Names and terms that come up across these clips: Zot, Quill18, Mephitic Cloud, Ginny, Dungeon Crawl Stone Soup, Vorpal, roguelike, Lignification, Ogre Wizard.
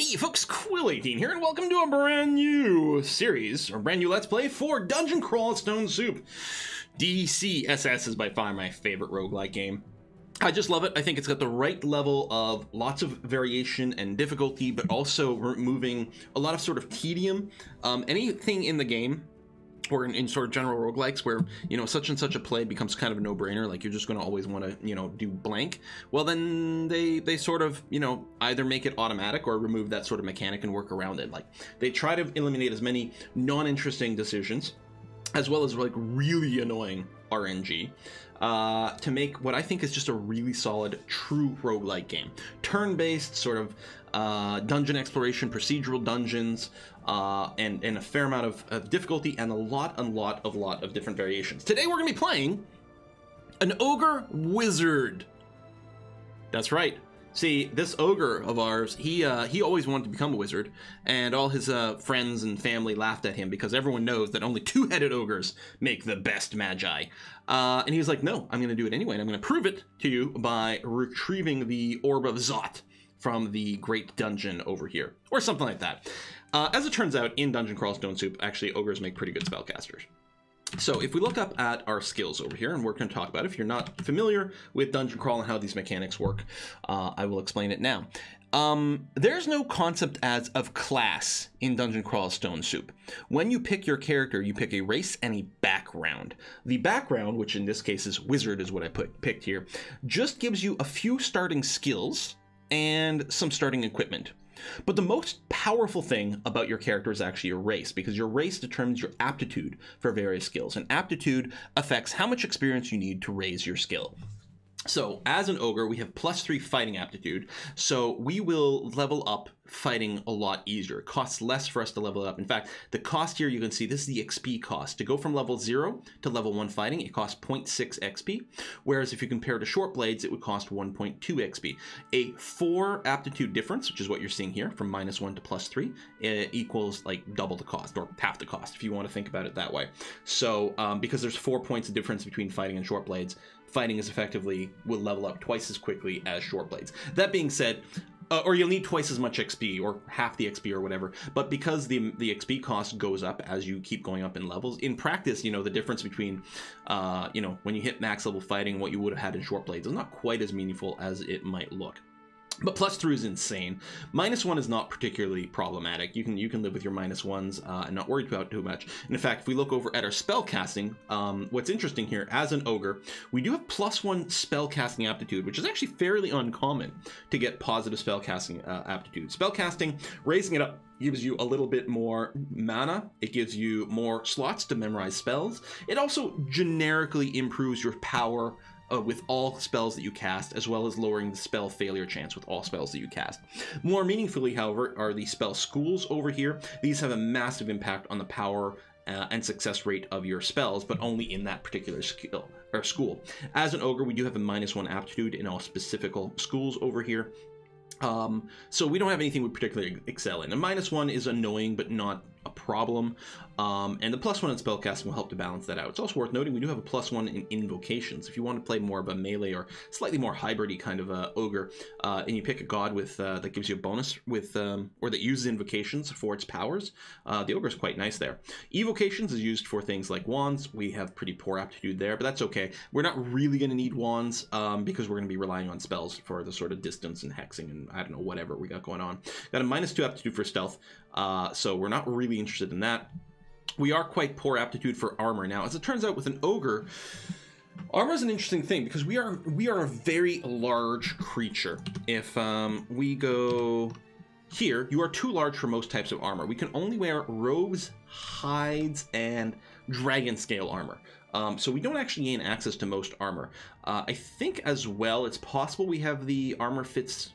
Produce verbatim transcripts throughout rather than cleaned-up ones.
Hey folks, Quill eighteen here, and welcome to a brand new series, or brand new Let's Play for Dungeon Crawl Stone Soup. D C S S is by far my favorite roguelike game. I just love it. I think it's got the right level of lots of variation and difficulty, but also removing a lot of sort of tedium. Um, anything in the game, or in, in sort of general roguelikes where, you know, such and such a play becomes kind of a no-brainer, like you're just going to always want to, you know, do blank, well then they they sort of, you know, either make it automatic or remove that sort of mechanic and work around it. Like, they try to eliminate as many non-interesting decisions, as well as like really annoying R N G, uh, to make what I think is just a really solid, true roguelike game. Turn-based, sort of uh, dungeon exploration, procedural dungeons, uh, and, and a fair amount of, of difficulty, and a lot, a lot, a lot of different variations. Today we're going to be playing an ogre wizard. That's right. See, this ogre of ours, he uh, he always wanted to become a wizard, and all his uh, friends and family laughed at him because everyone knows that only two-headed ogres make the best magi. Uh, and he was like, no, I'm going to do it anyway, and I'm going to prove it to you by retrieving the Orb of Zot from the Great Dungeon over here, or something like that. Uh, as it turns out, in Dungeon Crawl Stone Soup, actually, ogres make pretty good spellcasters. So if we look up at our skills over here, and we're going to talk about it. If you're not familiar with Dungeon Crawl and how these mechanics work, uh, I will explain it now. Um, there's no concept as of class in Dungeon Crawl Stone Soup. When you pick your character, you pick a race and a background. The background, which in this case is wizard, is what I put picked here, just gives you a few starting skills and some starting equipment. But the most powerful thing about your character is actually your race, because your race determines your aptitude for various skills, and aptitude affects how much experience you need to raise your skill. So as an ogre, we have plus three fighting aptitude, so we will level up fighting a lot easier. It costs less for us to level up. In fact, the cost here, you can see this is the X P cost. To go from level zero to level one fighting, it costs zero point six X P, whereas if you compare to short blades, it would cost one point two X P. A four aptitude difference, which is what you're seeing here, from minus one to plus three, it equals like double the cost, or half the cost, if you want to think about it that way. So um, because there's four points of difference between fighting and short blades, fighting is effectively will level up twice as quickly as short blades. That being said, uh, or you'll need twice as much X P, or half the X P, or whatever. But because the the X P cost goes up as you keep going up in levels, in practice, you know, the difference between, uh, you know, when you hit max level fighting, what you would have had in short blades is not quite as meaningful as it might look. But plus three is insane. Minus one is not particularly problematic. You can you can live with your minus ones uh, and not worry about too much. And in fact, if we look over at our spell casting, um, what's interesting here, as an ogre, we do have plus one spell casting aptitude, which is actually fairly uncommon to get positive spell casting uh, aptitude. Spell casting, raising it up, gives you a little bit more mana. It gives you more slots to memorize spells. It also generically improves your power Uh, with all spells that you cast, as well as lowering the spell failure chance with all spells that you cast. More meaningfully, however, are the spell schools over here. These have a massive impact on the power uh, and success rate of your spells, but only in that particular skill or school. As an ogre, we do have a minus one aptitude in all specific schools over here. Um, so we don't have anything we particularly excel in. A minus one is annoying, but not a problem. Um, and the plus one in spellcasting will help to balance that out. It's also worth noting we do have a plus one in invocations. If you want to play more of a melee or slightly more hybrid-y kind of a ogre, uh, and you pick a god with uh, that gives you a bonus with, um, or that uses invocations for its powers, uh, the ogre is quite nice there. Evocations is used for things like wands. We have pretty poor aptitude there, but that's okay. We're not really going to need wands um, because we're going to be relying on spells for the sort of distance and hexing and I don't know whatever we got going on. Got a minus two aptitude for stealth, uh, so we're not really interested in that. We are quite poor aptitude for armor. Now, as it turns out, with an ogre, armor is an interesting thing because we are we are a very large creature. If um, we go here, you are too large for most types of armor. We can only wear robes, hides, and dragon scale armor. Um, so we don't actually gain access to most armor. Uh, I think as well, it's possible we have the armor fits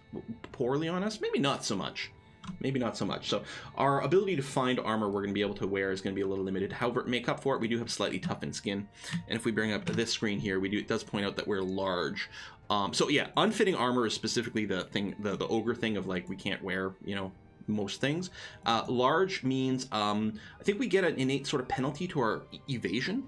poorly on us. Maybe not so much. Maybe not so much. So our ability to find armor we're going to be able to wear is going to be a little limited. However, make up for it, we do have slightly toughened skin. And if we bring up this screen here, we do it does point out that we're large. Um, so yeah, unfitting armor is specifically the thing, the, the ogre thing of like we can't wear, you know, most things. Uh, large means um, I think we get an innate sort of penalty to our evasion.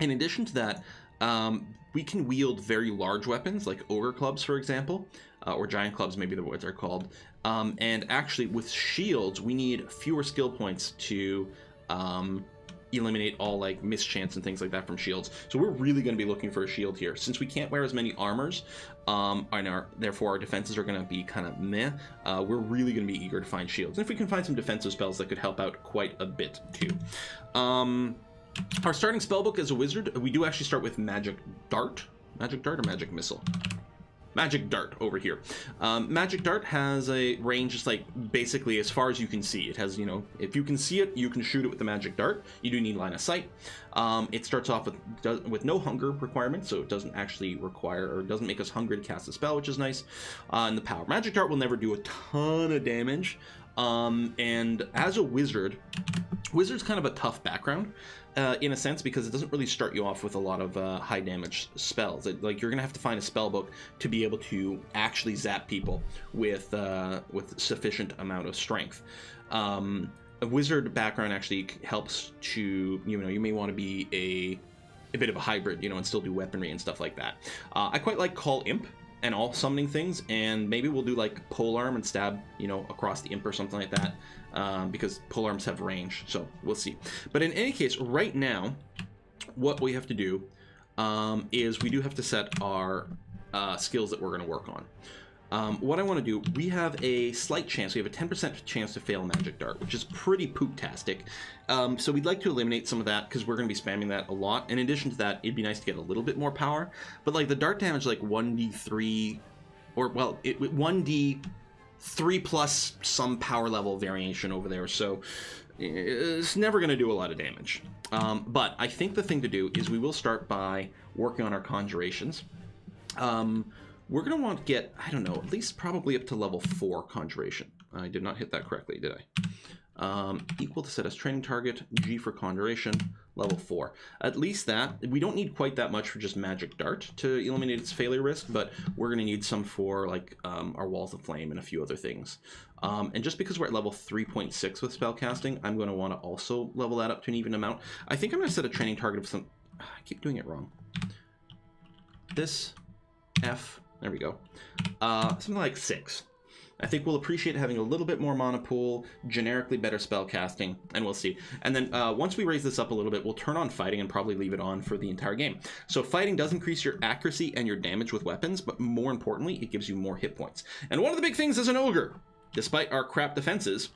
In addition to that, um, we can wield very large weapons like ogre clubs, for example, uh, or giant clubs, maybe the words are called. Um, and actually, with shields, we need fewer skill points to um, eliminate all like mischance and things like that from shields. So we're really going to be looking for a shield here, since we can't wear as many armors, um, and our, therefore our defenses are going to be kind of meh. Uh, we're really going to be eager to find shields, and if we can find some defensive spells, that could help out quite a bit too. Um, our starting spellbook as a wizard, we do actually start with Magic Dart, Magic Dart or Magic Missile. Magic Dart over here. Um, Magic Dart has a range just like basically as far as you can see. It has, you know, if you can see it, you can shoot it with the Magic Dart. You do need line of sight. Um, it starts off with does, with no hunger requirement, so it doesn't actually require or doesn't make us hungry to cast a spell, which is nice. Uh, and the power. Magic Dart will never do a ton of damage. Um, and as a wizard, wizard's kind of a tough background. Uh, in a sense, because it doesn't really start you off with a lot of uh, high damage spells. It, like you're gonna have to find a spell book to be able to actually zap people with uh, with sufficient amount of strength. Um, a wizard background actually helps to, you know, you may want to be a a bit of a hybrid, you know, and still do weaponry and stuff like that. Uh, I quite like Call Imp and all summoning things, and maybe we'll do like polearm and stab, you know, across the imp or something like that, um, because polearms have range, so we'll see. But in any case, right now, what we have to do um, is we do have to set our uh, skills that we're going to work on. Um, what I want to do, we have a slight chance, we have a ten percent chance to fail Magic Dart, which is pretty poop-tastic. Um, so we'd like to eliminate some of that, because we're going to be spamming that a lot. In addition to that, it'd be nice to get a little bit more power. But like the dart damage, like one d three, or well, it one d three plus some power level variation over there. So it's never going to do a lot of damage. Um, but I think the thing to do is we will start by working on our conjurations. Um... We're going to want to get, I don't know, at least probably up to level four conjuration. I did not hit that correctly, did I? Um, equal to set as training target, G for conjuration, level four. At least that. We don't need quite that much for just Magic Dart to eliminate its failure risk, but we're going to need some for like um, our Walls of Flame and a few other things. Um, and just because we're at level three point six with spellcasting, I'm going to want to also level that up to an even amount. I think I'm going to set a training target of some... I keep doing it wrong. This F... There we go. Uh, something like six. I think we'll appreciate having a little bit more mana pool, generically better spell casting, and we'll see. And then uh, once we raise this up a little bit, we'll turn on fighting and probably leave it on for the entire game. So fighting does increase your accuracy and your damage with weapons, but more importantly, it gives you more hit points. And one of the big things as an ogre, despite our crap defenses,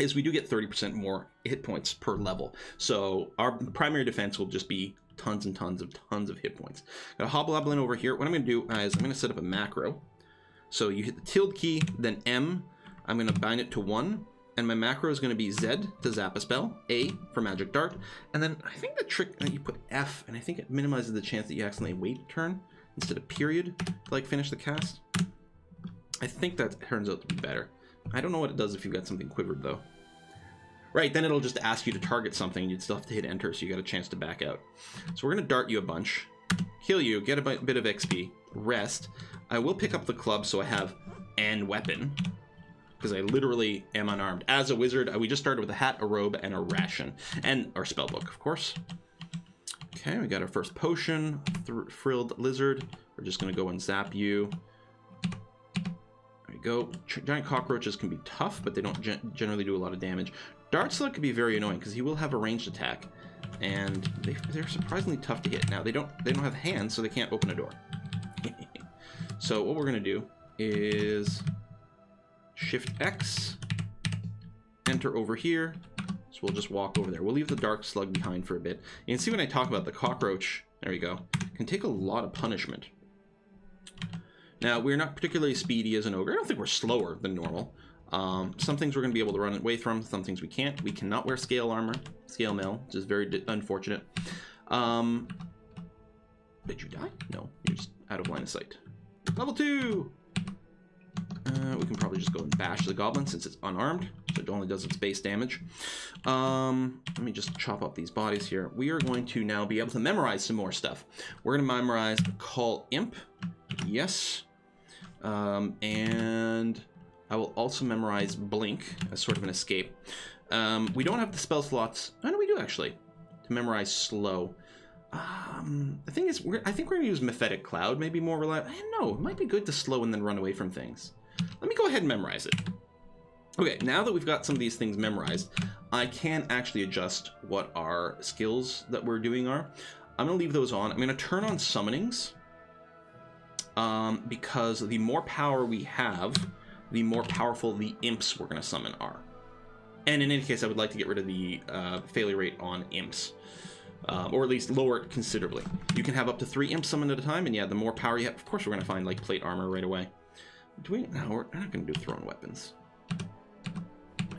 is we do get thirty percent more hit points per level. So our primary defense will just be tons and tons of tons of hit points. Got a hobgoblin over here. What I'm going to do is I'm going to set up a macro. So you hit the tilde key, then M. I'm going to bind it to one, and my macro is going to be Z to zap a spell, A for Magic Dart, and then I think the trick that you put F, and I think it minimizes the chance that you accidentally wait a turn instead of period to like finish the cast. I think that turns out to be better. I don't know what it does if you've got something quivered though. Right, then it'll just ask you to target something, and you'd still have to hit enter, so you got a chance to back out. So we're going to dart you a bunch, kill you, get a bit of X P, rest. I will pick up the club so I have an weapon, because I literally am unarmed. As a wizard, we just started with a hat, a robe, and a ration, and our spellbook, of course. Okay, we got our first potion, Frilled Lizard. We're just going to go and zap you. There you go. Giant cockroaches can be tough, but they don't gen generally do a lot of damage. Dart Slug could be very annoying because he will have a ranged attack, and they, they're surprisingly tough to hit. Now they don't they don't have hands, so they can't open a door. So what we're gonna do is Shift X, enter over here. So we'll just walk over there. We'll leave the Dart Slug behind for a bit. You can see when I talk about the cockroach. There we go. Can take a lot of punishment. Now we're not particularly speedy as an ogre. I don't think we're slower than normal. Um, some things we're going to be able to run away from, some things we can't. We cannot wear scale armor, scale mail, which is very unfortunate. Um, did you die? No, you're just out of line of sight. Level two! Uh, we can probably just go and bash the goblin since it's unarmed, so it only does its base damage. Um, let me just chop up these bodies here. We are going to now be able to memorize some more stuff. We're going to memorize Call Imp, yes, um, and... I will also memorize Blink as sort of an escape. Um, we don't have the spell slots. Oh, no, we do actually. To memorize Slow. Um, the thing is, we're, I think we're going to use Mephitic Cloud, maybe more reliable. I don't know. It might be good to slow and then run away from things. Let me go ahead and memorize it. Okay, now that we've got some of these things memorized, I can actually adjust what our skills that we're doing are. I'm going to leave those on. I'm going to turn on summonings, um, because the more power we have, the more powerful the imps we're going to summon are. And in any case, I would like to get rid of the uh, failure rate on imps, um, or at least lower it considerably. You can have up to three imps summoned at a time, and yeah, the more power you have, of course we're going to find like plate armor right away. Do we? No, we're not going to do thrown weapons.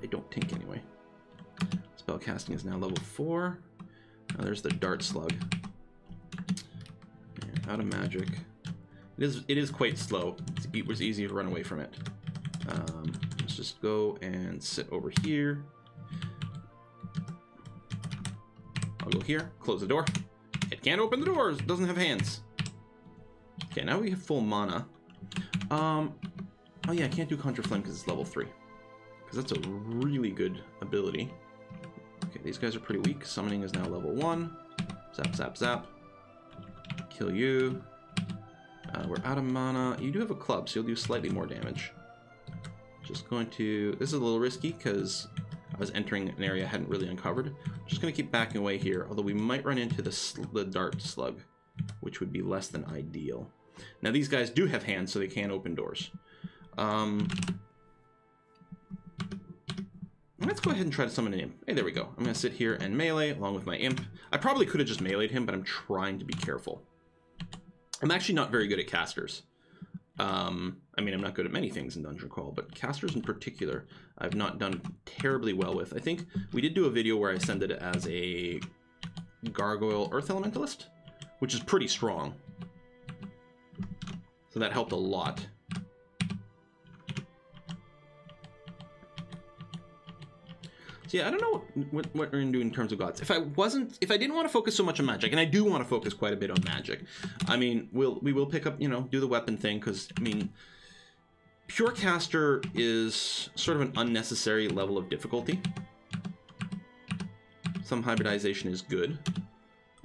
I don't think anyway. Spellcasting is now level four. Oh, there's the dart slug. Yeah, out of magic. It is it is quite slow. It was easy to run away from it. Um, let's just go and sit over here. I'll go here. Close the door. It can't open the doors. It doesn't have hands. Okay, now we have full mana. Um, oh yeah, I can't do Conjure Flame because it's level three. Because that's a really good ability. Okay, these guys are pretty weak. Summoning is now level one. Zap, zap, zap. Kill you. Uh, we're out of mana. You do have a club, so you'll do slightly more damage. Just going to... This is a little risky, because I was entering an area I hadn't really uncovered. Just going to keep backing away here, although we might run into the, sl the dart slug, which would be less than ideal. Now, these guys do have hands, so they can open doors. Um... Let's go ahead and try to summon an imp. Hey, there we go. I'm going to sit here and melee along with my imp. I probably could have just meleeed him, but I'm trying to be careful. I'm actually not very good at casters. Um, I mean, I'm not good at many things in Dungeon Crawl, but casters in particular, I've not done terribly well with. I think we did do a video where I sent it as a gargoyle earth elementalist, which is pretty strong. So that helped a lot. So yeah, I don't know what, what, what we're going to do in terms of gods. If I wasn't, if I didn't want to focus so much on magic, and I do want to focus quite a bit on magic, I mean, we'll, we will pick up, you know, do the weapon thing, because, I mean, pure caster is sort of an unnecessary level of difficulty. Some hybridization is good.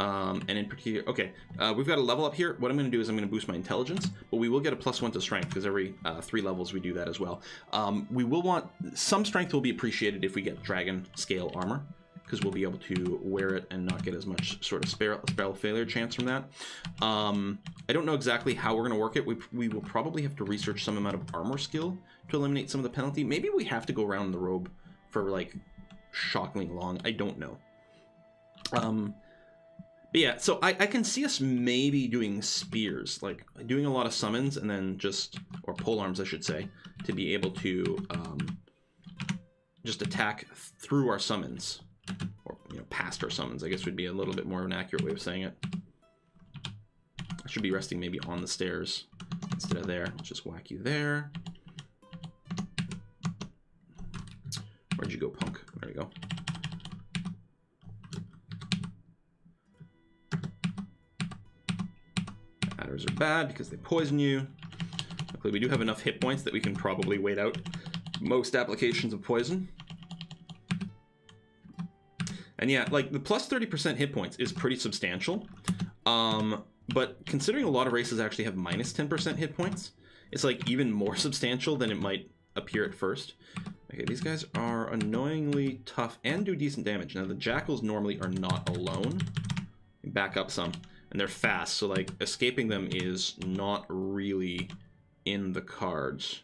Um, and in particular, okay, uh, we've got a level up here. What I'm going to do is I'm going to boost my intelligence, but we will get a plus one to strength, because every uh, three levels we do that as well. Um, we will want, some strength will be appreciated if we get dragon scale armor, because we'll be able to wear it and not get as much sort of spell, spell failure chance from that. Um, I don't know exactly how we're going to work it. We, we will probably have to research some amount of armor skill to eliminate some of the penalty. Maybe we have to go around the robe for like shockingly long. I don't know. Um... But yeah, so I, I can see us maybe doing spears, like doing a lot of summons and then just, or polearms I should say, to be able to um, just attack through our summons, or you know, past our summons, I guess would be a little bit more of an accurate way of saying it. I should be resting maybe on the stairs instead of there. I'll just whack you there. Where'd you go, punk? There you go. Are bad because they poison you. Luckily, we do have enough hit points that we can probably wait out most applications of poison. And yeah, like the plus thirty percent hit points is pretty substantial. Um, but considering a lot of races actually have minus ten percent hit points, it's like even more substantial than it might appear at first. Okay, these guys are annoyingly tough and do decent damage. Now, the jackals normally are not alone. Back up some. And they're fast, so like escaping them is not really in the cards.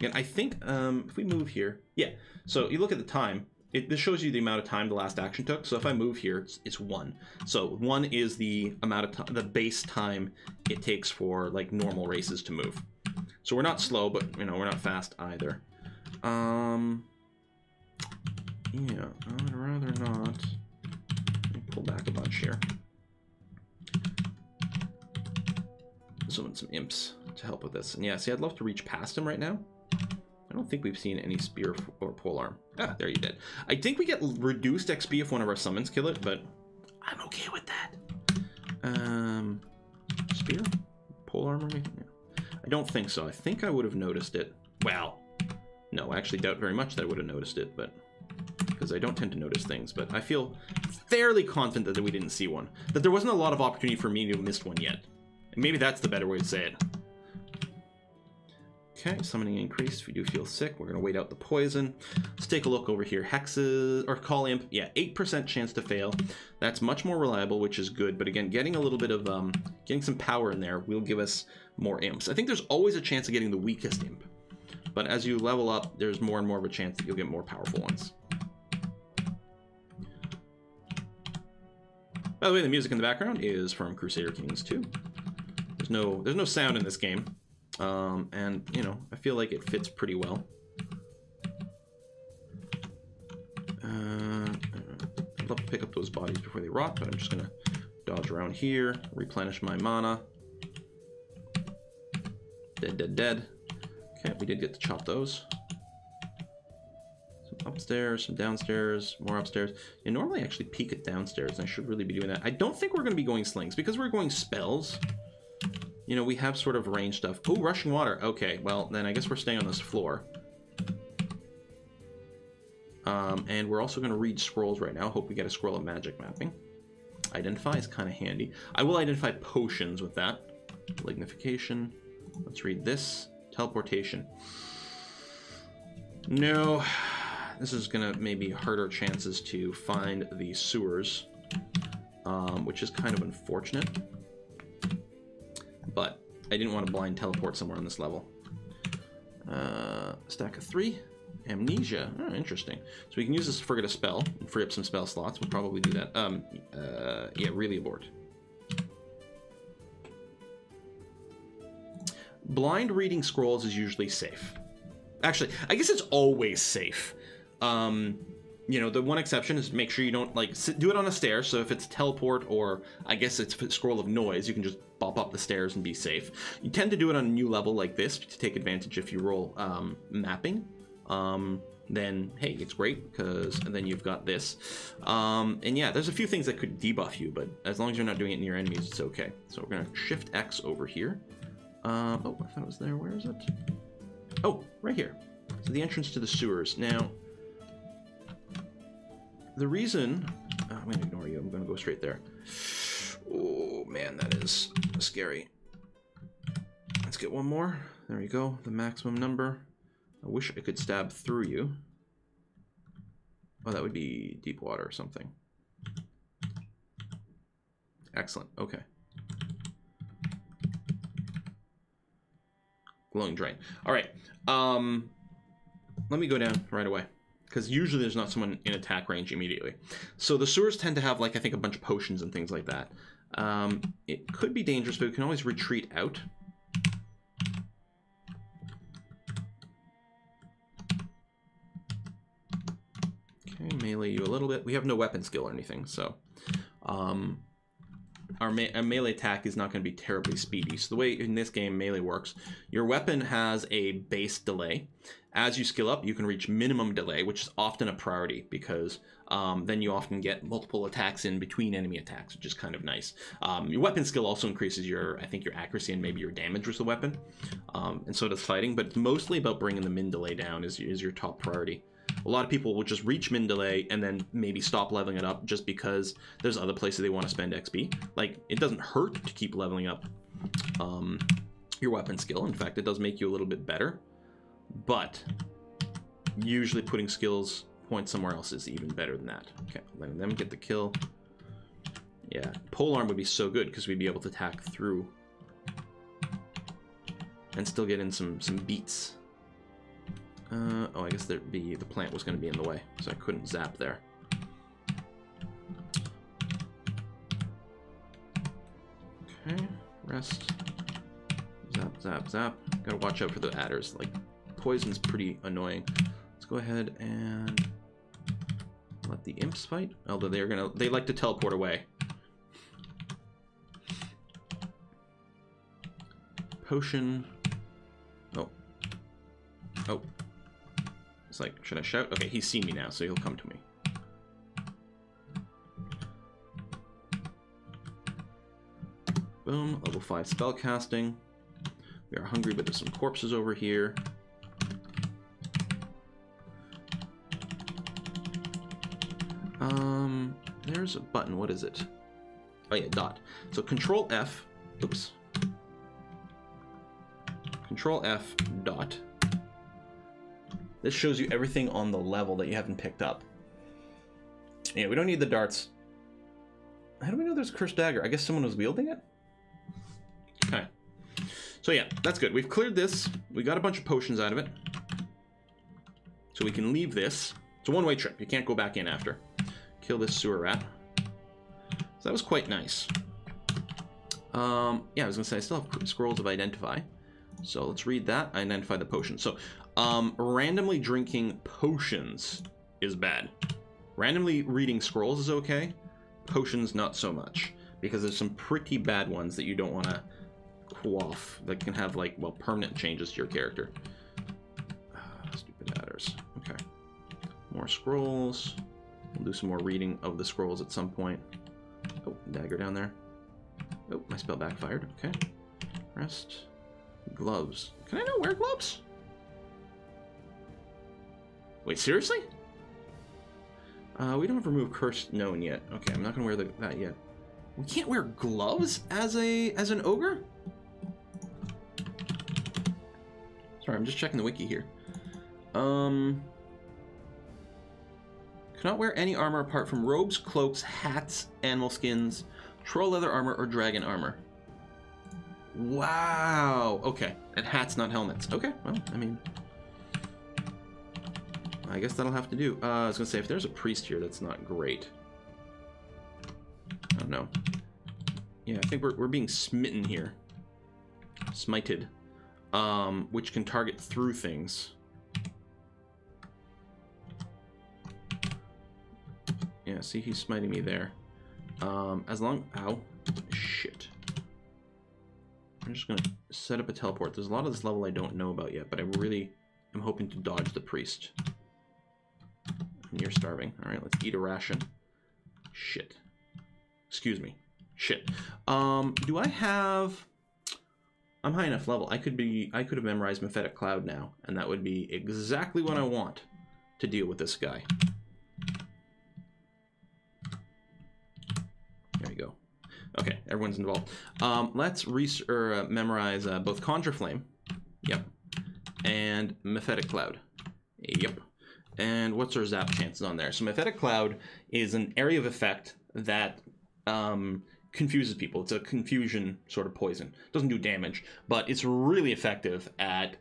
And I think um, if we move here, yeah. So you look at the time. It, this shows you the amount of time the last action took. So if I move here, it's, it's one. So one is the amount of time, the base time it takes for like normal races to move. So we're not slow, but you know we're not fast either. Um, yeah, I'd rather not. Let me pull back a bunch here. Summon some imps to help with this. And yeah, see, I'd love to reach past him right now. I don't think we've seen any spear or polearm. Ah, there you did. I think we get reduced X P if one of our summons kill it, but I'm okay with that. Um, spear? Polearm? Yeah. I don't think so. I think I would have noticed it. Well, no, I actually doubt very much that I would have noticed it, but... because I don't tend to notice things, but I feel fairly confident that we didn't see one. That there wasn't a lot of opportunity for me to miss one yet. Maybe that's the better way to say it. Okay, summoning increased. If you do feel sick, we're gonna wait out the poison. Let's take a look over here. Hexes, or call imp, yeah, eight percent chance to fail. That's much more reliable, which is good. But again, getting a little bit of, um, getting some power in there will give us more imps. I think there's always a chance of getting the weakest imp. But as you level up, there's more and more of a chance that you'll get more powerful ones. By the way, the music in the background is from Crusader Kings two. There's no, there's no sound in this game. Um, and, you know, I feel like it fits pretty well. Uh, I'd love to pick up those bodies before they rot, but I'm just going to dodge around here, replenish my mana. Dead, dead, dead. Okay, we did get to chop those. Some upstairs, some downstairs, more upstairs. You normally actually peek at downstairs, and I should really be doing that. I don't think we're going to be going slings, because we're going spells. You know, we have sort of range stuff. Oh, rushing water. Okay, well, then I guess we're staying on this floor. Um, and we're also going to read scrolls right now. Hope we get a scroll of magic mapping. Identify is kind of handy. I will identify potions with that. Lignification. Let's read this. Teleportation. No. This is going to maybe hurt our chances to find the sewers, um, which is kind of unfortunate. But I didn't want to blind teleport somewhere on this level. Uh, stack of three. Amnesia. Oh, interesting. So we can use this to forget a spell and free up some spell slots. We'll probably do that. Um, uh, yeah, really abort. Blind reading scrolls is usually safe. Actually, I guess it's always safe. Um, you know, the one exception is make sure you don't, like, sit, do it on a stair. So if it's teleport or I guess it's a scroll of noise, you can just bop up the stairs and be safe. You tend to do it on a new level like this to take advantage if you roll um, mapping. Um, then, hey, it's great because then you've got this. Um, and yeah, there's a few things that could debuff you, but as long as you're not doing it near enemies, it's okay. So we're going to shift X over here. Uh, oh, I thought it was there. Where is it? Oh, right here. So the entrance to the sewers. Now, the reason... Oh, I'm going to ignore you. I'm going to go straight there. Oh, man, that is scary. Let's get one more. There we go. The maximum number. I wish I could stab through you. Oh, that would be deep water or something. Excellent. Okay. Glowing drain. All right. Um, let me go down right away. Because usually there's not someone in attack range immediately. So the sewers tend to have, like, I think a bunch of potions and things like that. Um, it could be dangerous, but we can always retreat out. Okay, melee you a little bit. We have no weapon skill or anything, so... Um, our, me our melee attack is not going to be terribly speedy. So the way in this game melee works, your weapon has a base delay. As you skill up, you can reach minimum delay, which is often a priority because um, then you often get multiple attacks in between enemy attacks, which is kind of nice. Um, your weapon skill also increases your, I think, your accuracy and maybe your damage with the weapon, um, and so does fighting. But it's mostly about bringing the min delay down is, is your top priority. A lot of people will just reach min delay and then maybe stop leveling it up just because there's other places they want to spend X P. Like, it doesn't hurt to keep leveling up um, your weapon skill. In fact, it does make you a little bit better. But usually putting skills points somewhere else is even better than that. Okay, letting them get the kill. Yeah, polearm would be so good because we'd be able to attack through and still get in some some beats. Uh, oh, I guess there'd be, the plant was going to be in the way, so I couldn't zap there. Okay, rest. Zap, zap, zap. Gotta watch out for the adders. Like, poison's pretty annoying. Let's go ahead and let the imps fight. Although they're gonna, they like to teleport away. Potion. Oh. Oh. It's like, should I shout? Okay, he's seen me now, so he'll come to me. Boom. Level five spell casting. We are hungry, but there's some corpses over here. Um, there's a button. What is it? Oh yeah, dot. So Control F. Oops. Control F dot. This shows you everything on the level that you haven't picked up. Yeah, we don't need the darts. How do we know there's a cursed dagger? I guess someone was wielding it? Okay. So yeah, that's good. We've cleared this. We got a bunch of potions out of it. So we can leave this. It's a one-way trip. You can't go back in after. Kill this sewer rat. So that was quite nice. Um, yeah, I was going to say, I still have scrolls of Identify. So let's read that. I identify the potion. So um, randomly drinking potions is bad. Randomly reading scrolls is okay. Potions, not so much. Because there's some pretty bad ones that you don't want to quaff. That can have, like, well, permanent changes to your character. Uh, stupid adders. Okay. More scrolls. We'll do some more reading of the scrolls at some point. Oh, dagger down there. Oh, my spell backfired. Okay. Rest. Gloves. Can I not wear gloves? Wait, seriously? Uh, we don't have remove curse known yet. Okay, I'm not gonna wear the, that yet. We can't wear gloves as a as an ogre? Sorry, I'm just checking the wiki here. Um, cannot wear any armor apart from robes, cloaks, hats, animal skins, troll leather armor, or dragon armor. Wow. Okay, and hats, not helmets. Okay. Well, I mean, I guess that'll have to do. Uh, I was gonna say, if there's a priest here, that's not great. I don't know. Yeah, I think we're, we're being smitten here. Smited. Um, which can target through things. Yeah, see, he's smiting me there. Um, as long... Ow. Shit. I'm just gonna set up a teleport. There's a lot of this level I don't know about yet, but I really am hoping to dodge the priest. And you're starving. All right, let's eat a ration. Shit. Excuse me. Shit. Um, do I have... I'm high enough level. I could be... I could have memorized Mephitic Cloud now, and that would be exactly what I want to deal with this guy. There you go. Okay, everyone's involved. Um, let's re or, uh, memorize uh, both Conjure Flame. Yep. And Mephitic Cloud. Yep. And what's our zap chances on there? So Mephitic Cloud is an area of effect that um, confuses people. It's a confusion sort of poison. It doesn't do damage, but it's really effective at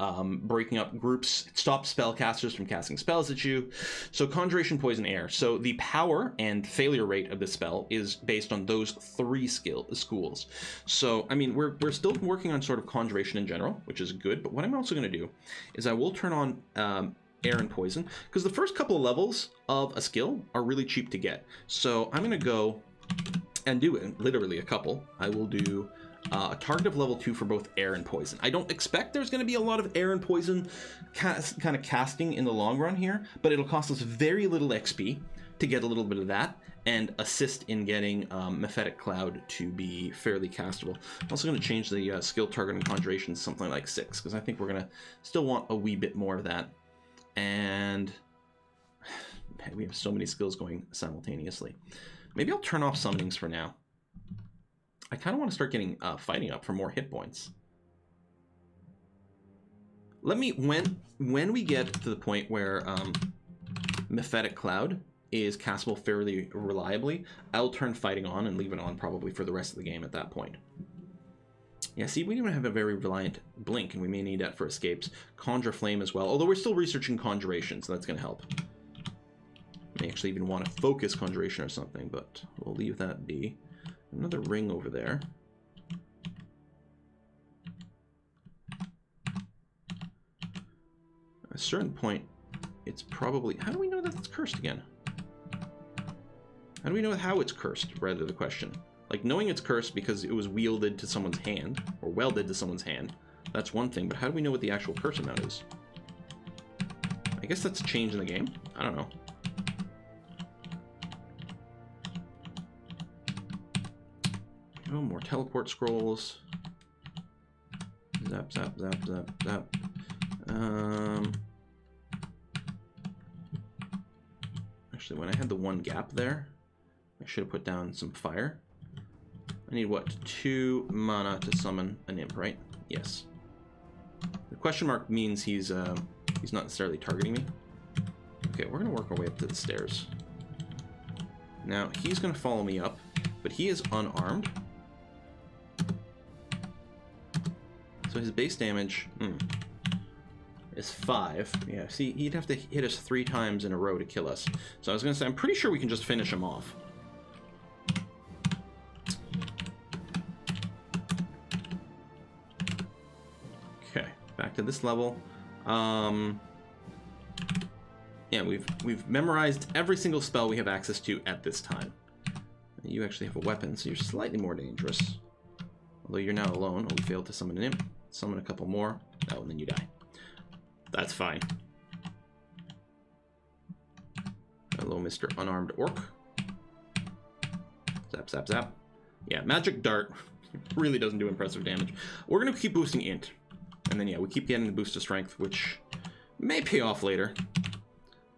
um, breaking up groups. It stops spellcasters from casting spells at you. So Conjuration, Poison, Air. So the power and failure rate of this spell is based on those three skill schools. So, I mean, we're, we're still working on sort of Conjuration in general, which is good. But what I'm also going to do is I will turn on... Um, Air and Poison, because the first couple of levels of a skill are really cheap to get. So I'm going to go and do it, literally a couple. I will do uh, a target of level two for both Air and Poison. I don't expect there's going to be a lot of Air and Poison cast, kind of casting in the long run here, but it'll cost us very little X P to get a little bit of that and assist in getting um, Mephitic Cloud to be fairly castable. I'm also going to change the uh, skill target and Conjuration to something like six, because I think we're going to still want a wee bit more of that. And man, we have so many skills going simultaneously. Maybe I'll turn off summonings for now. I kind of want to start getting uh, fighting up for more hit points. Let me, when when we get to the point where um, Mephitic Cloud is castable fairly reliably, I'll turn fighting on and leave it on probably for the rest of the game at that point. Yeah, see, we don't have a very reliant blink, and we may need that for escapes. Conjure Flame as well, although we're still researching Conjuration, so that's going to help. May actually even want to focus Conjuration or something, but we'll leave that be. Another ring over there. At a certain point, it's probably... How do we know that it's cursed again? How do we know how it's cursed, rather the question? Like, knowing it's cursed because it was wielded to someone's hand, or welded to someone's hand, that's one thing, but how do we know what the actual curse amount is? I guess that's a change in the game. I don't know. Oh, more teleport scrolls. Zap, zap, zap, zap, zap. Um, actually, when I had the one gap there, I should have put down some fire. I need, what, two mana to summon an imp, right? Yes. question mark means he's uh, he's not necessarily targeting me. Okay, we're gonna work our way up to the stairs. Now he's gonna follow me up, but he is unarmed. So his base damage mm, is five. Yeah, see, he'd have to hit us three times in a row to kill us. So I was gonna say, I'm pretty sure we can just finish him off. Back to this level. Um, yeah, we've we've memorized every single spell we have access to at this time. You actually have a weapon, so you're slightly more dangerous. Although you're now alone. Oh, we failed to summon an imp. Summon a couple more. Oh, and then you die. That's fine. Hello, Mister Unarmed Orc. Zap, zap, zap. Yeah, Magic Dart really doesn't do impressive damage. We're going to keep boosting Int. And then, yeah, we keep getting the boost of strength, which may pay off later.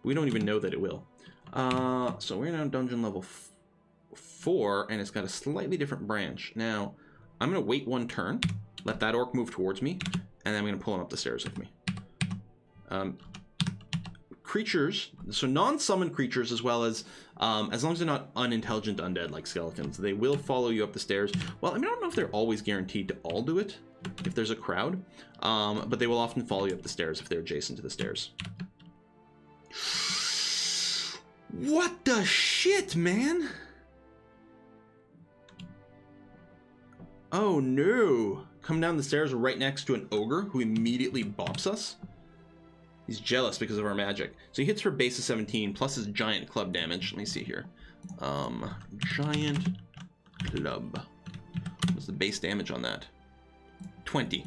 We don't even know that it will. Uh, so we're now dungeon level f four, and it's got a slightly different branch. Now, I'm going to wait one turn, let that orc move towards me, and then I'm going to pull him up the stairs with me. Um, creatures, so non-summoned creatures, as well as, um, as long as they're not unintelligent undead like skeletons, they will follow you up the stairs. Well, I mean, I don't know if they're always guaranteed to all do it, if there's a crowd, um, but they will often follow you up the stairs if they're adjacent to the stairs. What the shit, man? Oh no! Come down the stairs right next to an ogre who immediately bops us. He's jealous because of our magic. So he hits for base of seventeen plus his giant club damage. Let me see here. Um, giant club. What's the base damage on that? twenty.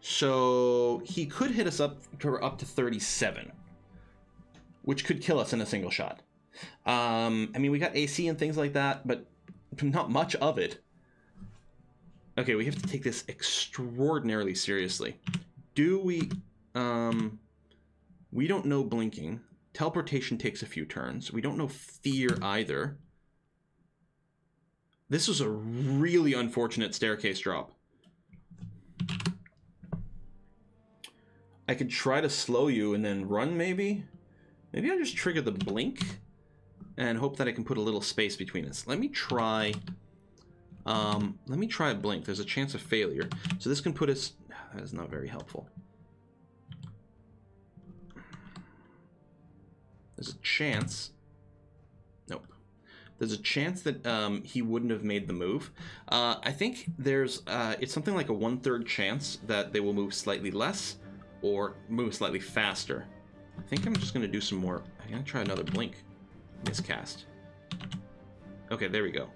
So he could hit us up to up to thirty-seven, which could kill us in a single shot. Um, I mean, we got A C and things like that, but not much of it. Okay, we have to take this extraordinarily seriously. Do we? Um, we don't know blinking. Teleportation takes a few turns. We don't know fear either. This was a really unfortunate staircase drop. I could try to slow you and then run, maybe? Maybe I'll just trigger the blink and hope that I can put a little space between us. Let me try... Um, let me try a blink. There's a chance of failure. So this can put us... That is not very helpful. There's a chance... Nope. There's a chance that um, he wouldn't have made the move. Uh, I think there's, uh, it's something like a one-third chance that they will move slightly less or move slightly faster. I think I'm just going to do some more. I'm going to try another blink. Miscast. Okay, there we go.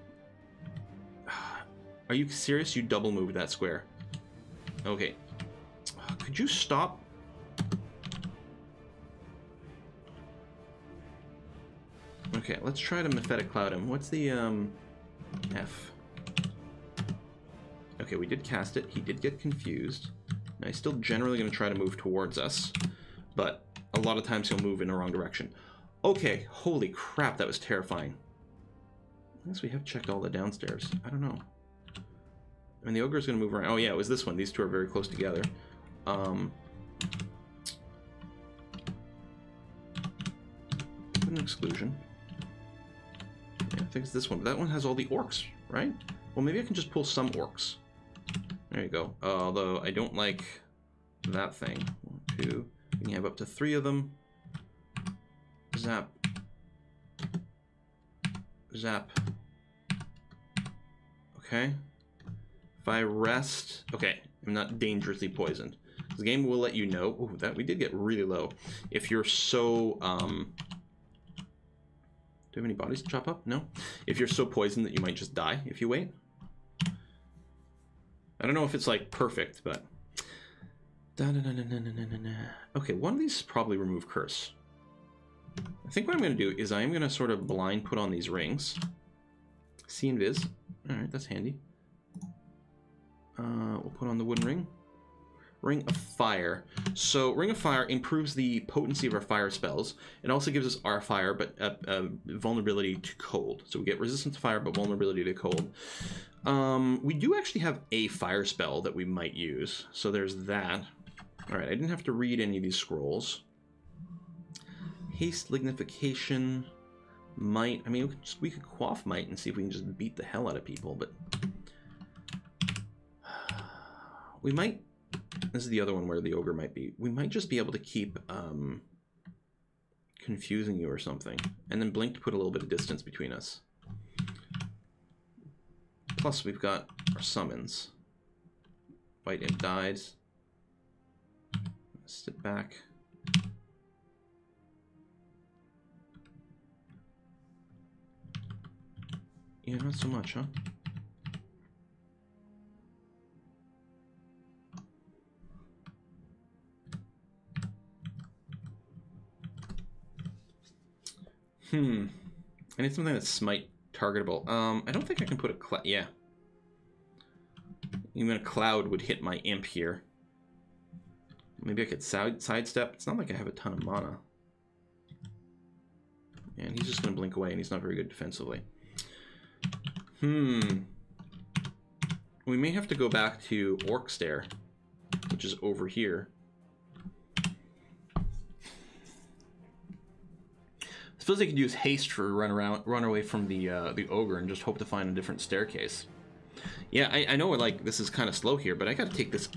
Are you serious? You double moved that square. Okay. Could you stop? Okay, let's try to Mephitic Cloud him. What's the, um, F? Okay, we did cast it. He did get confused. Now, he's still generally going to try to move towards us, but a lot of times he'll move in the wrong direction. Okay, holy crap, that was terrifying. I guess we have checked all the downstairs. I don't know. I mean, the ogre's going to move around. Oh, yeah, it was this one. These two are very close together. Um... Put an exclusion. I think it's this one, but that one has all the orcs, right? Well, maybe I can just pull some orcs. There you go. Uh, although I don't like that thing. One, two. We can have up to three of them. Zap. Zap. Okay. If I rest... Okay, I'm not dangerously poisoned. The game will let you know... Ooh, that we did get really low. If you're so... Um, Do you have any bodies to chop up? No? If you're so poisoned that you might just die if you wait. I don't know if it's, like, perfect, but... Okay, one of these probably remove curse. I think what I'm going to do is I am going to sort of blind put on these rings. See and viz. Alright, that's handy. Uh, we'll put on the wooden ring. Ring of Fire. So Ring of Fire improves the potency of our fire spells. It also gives us our fire, but uh, uh, vulnerability to cold. So we get resistance to fire, but vulnerability to cold. Um, we do actually have a fire spell that we might use. So there's that. All right, I didn't have to read any of these scrolls. Haste, Lignification, Might. I mean, we could, just, we could quaff Might and see if we can just beat the hell out of people, but... We might... This is the other one where the ogre might be. We might just be able to keep um, confusing you or something. And then blink to put a little bit of distance between us. Plus, we've got our summons. White Imp died. Step back. Yeah, not so much, huh? Hmm. I need something that's smite targetable. Um, I don't think I can put a cloud. Yeah. Even a cloud would hit my imp here. Maybe I could side sidestep. It's not like I have a ton of mana. And he's just going to blink away, and he's not very good defensively. Hmm. We may have to go back to Orc Stair, which is over here. I suppose they could use haste for run around, run away from the uh, the ogre, and just hope to find a different staircase. Yeah, I, I know we're like this is kind of slow here, but I got to take this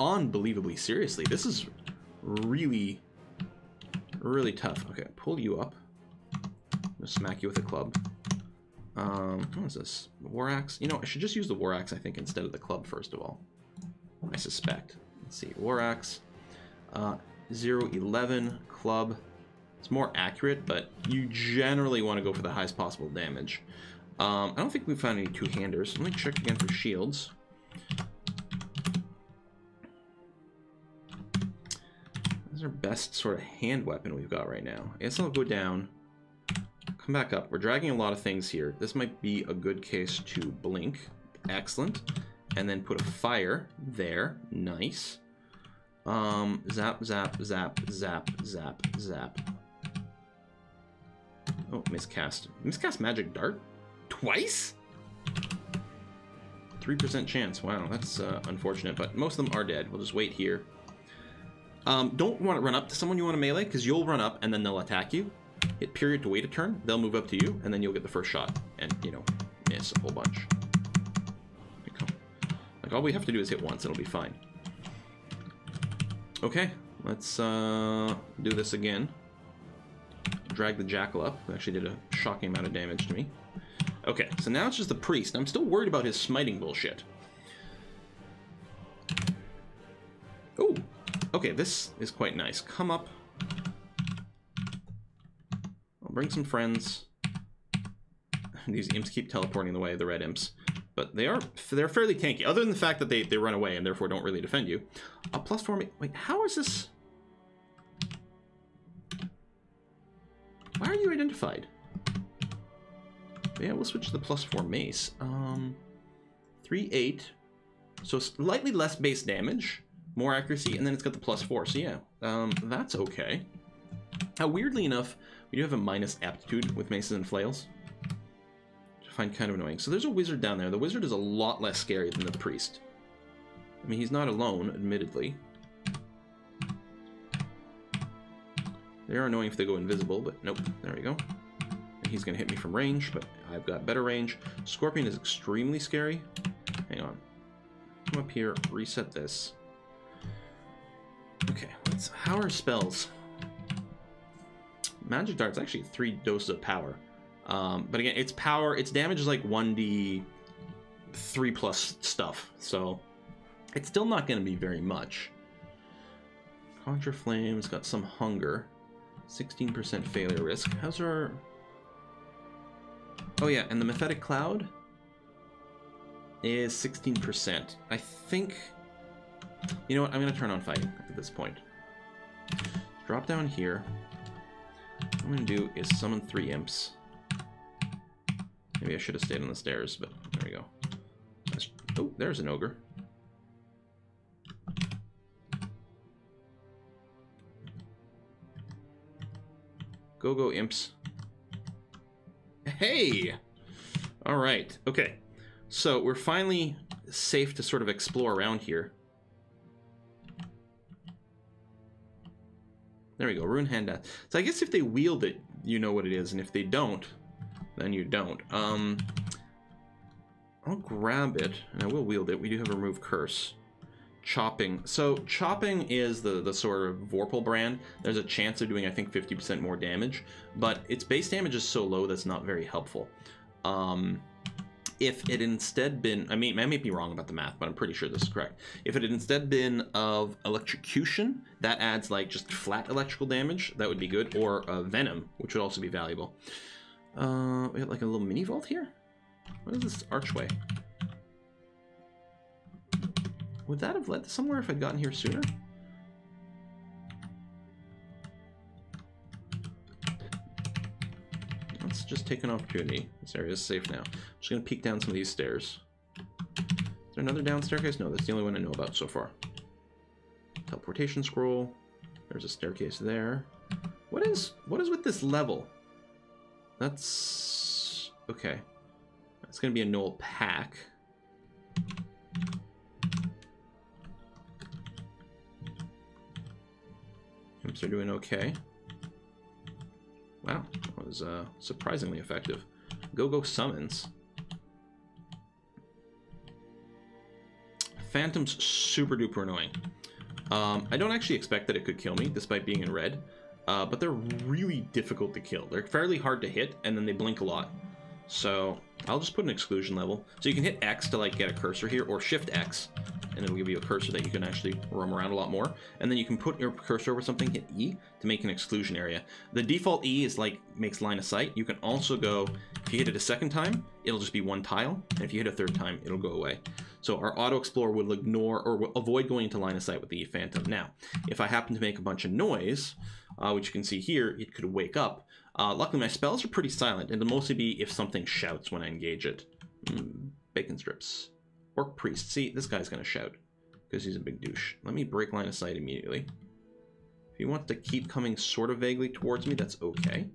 unbelievably seriously. This is really, really tough. Okay, pull you up. I'm gonna smack you with a club. Um, what is this? War axe. You know, I should just use the war axe, I think, instead of the club first of all. I suspect. Let's see, war axe. Uh, zero eleven club. It's more accurate, but you generally want to go for the highest possible damage. Um, I don't think we've found any two-handers. Let me check again for shields. This is our best sort of hand weapon we've got right now. I guess I'll go down, come back up. We're dragging a lot of things here. This might be a good case to blink. Excellent. And then put a fire there. Nice. Um, zap, zap, zap, zap, zap, zap. Oh, miscast. Miscast magic dart? Twice? three percent chance. Wow, that's uh, unfortunate, but most of them are dead. We'll just wait here. Um, don't want to run up to someone you want to melee, because you'll run up and then they'll attack you. Hit period to wait a turn. They'll move up to you, and then you'll get the first shot and, you know, miss a whole bunch. Like, all we have to do is hit once. It'll be fine. Okay, let's uh, do this again. Drag the jackal up. Actually did a shocking amount of damage to me. Okay, so now it's just the priest. I'm still worried about his smiting bullshit. Oh, okay, this is quite nice. Come up. I'll bring some friends. These imps keep teleporting the way of the red imps. But they are, they're fairly tanky, other than the fact that they, they run away and therefore don't really defend you. A plus four, wait, how is this? Why are you identified? Yeah, we'll switch to the plus four mace. Um, three, eight. So slightly less base damage, more accuracy, and then it's got the plus four. So yeah, um, that's okay. Now, weirdly enough, we do have a minus aptitude with maces and flails. Which I find kind of annoying. So there's a wizard down there. The wizard is a lot less scary than the priest. I mean, he's not alone, admittedly. They are annoying if they go invisible, but nope. There we go. And he's going to hit me from range, but I've got better range. Scorpion is extremely scary. Hang on. Come up here. Reset this. Okay. Let's, how are spells? Magic Dart's actually three doses of power. Um, but again, its power, its damage is like one d three plus stuff. So it's still not going to be very much. Conjure Flame's got some hunger. sixteen percent failure risk. How's our... Oh yeah, and the Mephitic Cloud is sixteen percent. I think... You know what? I'm going to turn on fighting at this point. Drop down here. What I'm going to do is summon three imps. Maybe I should have stayed on the stairs, but there we go. That's... Oh, there's an ogre. Go, go, imps. Hey! All right, okay. So we're finally safe to sort of explore around here. There we go, rune hand. So I guess if they wield it, you know what it is, and if they don't, then you don't. Um, I'll grab it, and I will wield it. We do have a remove curse. Chopping. So chopping is the, the sort of Vorpal brand. There's a chance of doing, I think, fifty percent more damage, but its base damage is so low that's not very helpful. Um, if it instead been, I mean, I may be wrong about the math, but I'm pretty sure this is correct. If it had instead been of electrocution, that adds like just flat electrical damage, that would be good, or uh, venom, which would also be valuable. Uh, we have like a little mini vault here? What is this archway? Would that have led to somewhere if I'd gotten here sooner? Let's just take an opportunity. This area is safe now. I'm just gonna peek down some of these stairs. Is there another down staircase? No, that's the only one I know about so far. Teleportation scroll. There's a staircase there. What is, what is with this level? That's, okay. That's gonna be a Knoll pack. Imps are doing okay. Wow, that was uh, surprisingly effective. Go go summons. Phantom's super duper annoying. Um, I don't actually expect that it could kill me, despite being in red. Uh, but they're really difficult to kill. They're fairly hard to hit, and then they blink a lot. So I'll just put an exclusion level. So you can hit X to like get a cursor here, or Shift X, and it'll give you a cursor that you can actually roam around a lot more. And then you can put your cursor over something, hit E to make an exclusion area. The default E is like makes line of sight. You can also go, if you hit it a second time, it'll just be one tile, and if you hit a third time, it'll go away. So our auto explorer will ignore or will avoid going into line of sight with the phantom. Now, if I happen to make a bunch of noise, uh, which you can see here, it could wake up. Uh, luckily, my spells are pretty silent, and it'll mostly be if something shouts when I engage it. Mm, bacon strips. Orc priest. See, this guy's gonna shout, because he's a big douche. Let me break line of sight immediately. If he wants to keep coming sort of vaguely towards me, that's okay.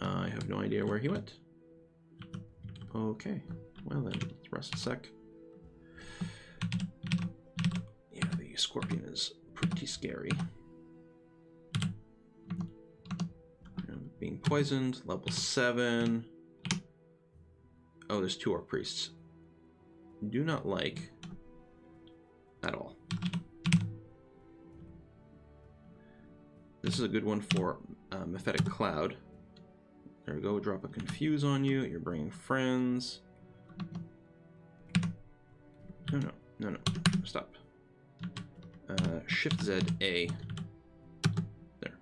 I have no idea where he went. Okay. Well then, let's rest a sec. Scorpion is pretty scary. I'm being poisoned, level seven. Oh, there's two Orc Priests. Do not like at all. This is a good one for uh, Mephitic Cloud. There we go, drop a Confuse on you. You're bringing friends. No, no, no, no, stop. Uh, Shift Z A. There.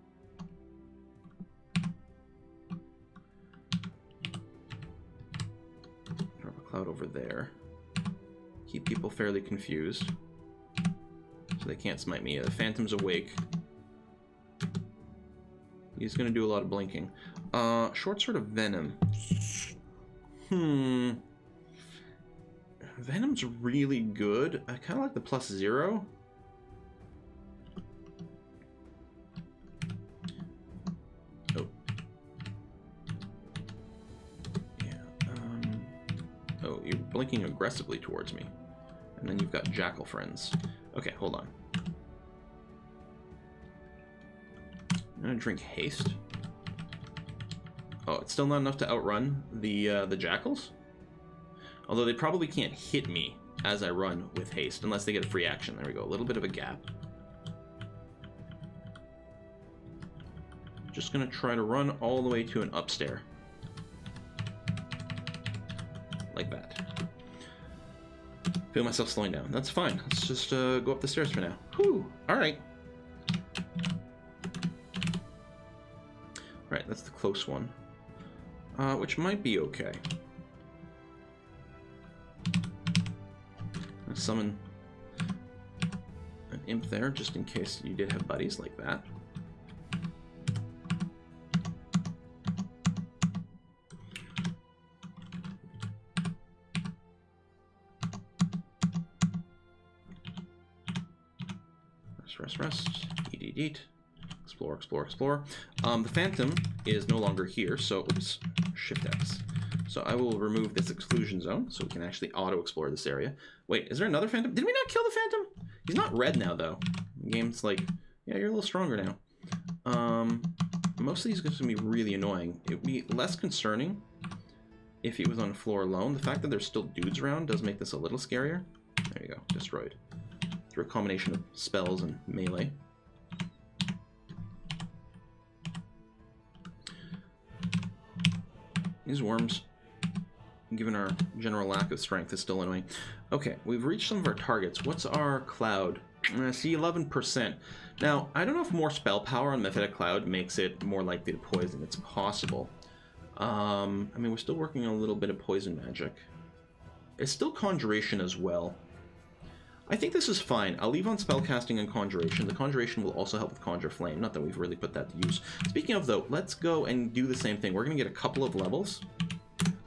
Drop a cloud over there. Keep people fairly confused, so they can't smite me. The phantom's awake. He's gonna do a lot of blinking. Uh, short sword of venom. Hmm. Venom's really good. I kind of like the plus zero. Blinking aggressively towards me. And then you've got jackal friends. Okay, hold on. I'm gonna drink haste. Oh, it's still not enough to outrun the uh, the jackals? Although they probably can't hit me as I run with haste, unless they get a free action. There we go, a little bit of a gap. Just gonna try to run all the way to an upstair. Like that. Feel myself slowing down. That's fine. Let's just uh, go up the stairs for now. Whew. All right. All right, that's the close one, uh, which might be okay. I'll summon an imp there, just in case you did have buddies like that. Rest, rest, rest. Eat, eat, eat. Explore, explore, explore. Um, the Phantom is no longer here, so, oops, Shift-X. So I will remove this exclusion zone so we can actually auto-explore this area. Wait, is there another Phantom? Did we not kill the Phantom? He's not red now, though. The game's like, yeah, you're a little stronger now. Um, most of these are going to be really annoying. It would be less concerning if he was on the floor alone. The fact that there's still dudes around does make this a little scarier. There you go, destroyed. Through a combination of spells and melee. These worms, given our general lack of strength, is still annoying. Okay, we've reached some of our targets. What's our cloud? I see eleven percent. Now, I don't know if more spell power on Mephitic Cloud makes it more likely to poison. It's possible. Um, I mean, we're still working on a little bit of poison magic. It's still Conjuration as well. I think this is fine. I'll leave on Spellcasting and Conjuration. The Conjuration will also help with Conjure Flame. Not that we've really put that to use. Speaking of, though, let's go and do the same thing. We're going to get a couple of levels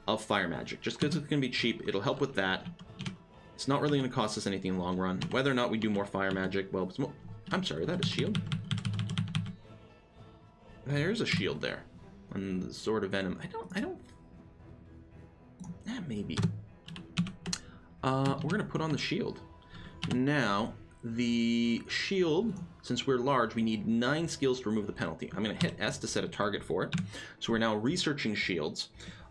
of Fire Magic. Just because it's going to be cheap, it'll help with that. It's not really going to cost us anything in the long run. Whether or not we do more Fire Magic, well, it's more... I'm sorry, that is shield. There's a shield there. And the Sword of Venom. I don't... I don't... Eh, maybe. Uh, we're going to put on the shield. Now, the shield, since we're large, we need nine skills to remove the penalty. I'm going to hit S to set a target for it. So we're now researching shields.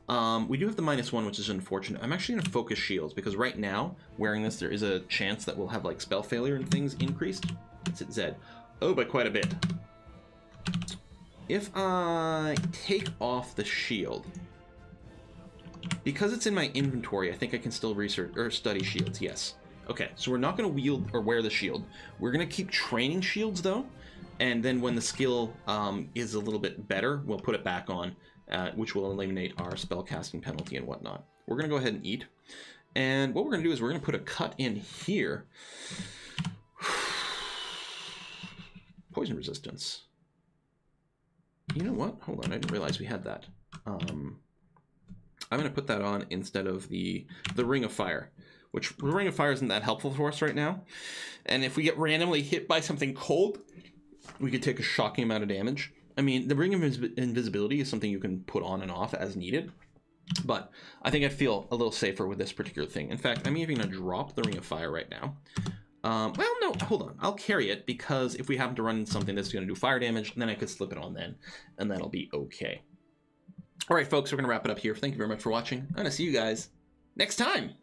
Um, we do have the minus one, which is unfortunate. I'm actually going to focus shields, because right now, wearing this, there is a chance that we'll have, like, spell failure and things increased. It's at Z. Oh, by quite a bit. If I take off the shield, because it's in my inventory, I think I can still research, or study shields, yes. Okay, so we're not going to wield or wear the shield. We're going to keep training shields, though, and then when the skill um, is a little bit better, we'll put it back on, uh, which will eliminate our spellcasting penalty and whatnot. We're going to go ahead and eat. And what we're going to do is we're going to put a cut in here. Poison resistance. You know what? Hold on, I didn't realize we had that. Um, I'm going to put that on instead of the, the Ring of Fire. Which the Ring of Fire isn't that helpful for us right now. And if we get randomly hit by something cold, we could take a shocking amount of damage. I mean, the Ring of Invisibility is something you can put on and off as needed. But I think I feel a little safer with this particular thing. In fact, I'm even going to drop the Ring of Fire right now. Um, well, no, hold on. I'll carry it because if we happen to run into something that's going to do fire damage, then I could slip it on then. And that'll be okay. All right, folks, we're going to wrap it up here. Thank you very much for watching. I'm going to see you guys next time.